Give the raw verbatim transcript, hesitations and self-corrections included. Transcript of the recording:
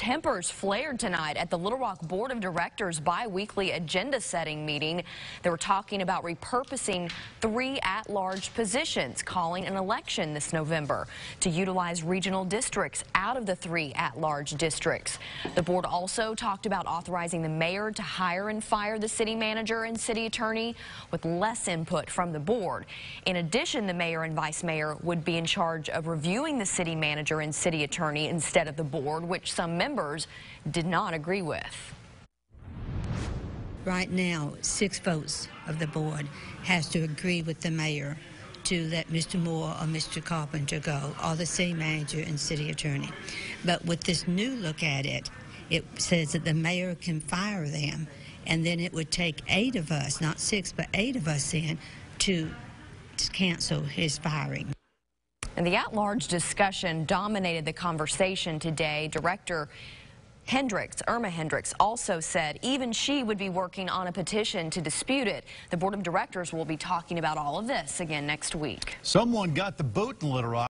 Tempers flared tonight at the Little Rock Board of Directors bi-weekly agenda-setting meeting. They were talking about repurposing three at-large positions, calling an election this November to utilize regional districts out of the three at-large districts. The board also talked about authorizing the mayor to hire and fire the city manager and city attorney with less input from the board. In addition, the mayor and vice mayor would be in charge of reviewing the city manager and city attorney instead of the board, which some members Members did not agree with. Right now, six votes of the board has to agree with the mayor to let Mister Moore or Mister Carpenter go, or the city manager and city attorney. But with this new look at it, it says that the mayor can fire them, and then it would take eight of us, not six, but eight of us in to cancel his firing. And the at-large discussion dominated the conversation today. Director Hendricks, Irma Hendricks, also said even she would be working on a petition to dispute it. The board of directors will be talking about all of this again next week. Someone got the boot in Little Rock.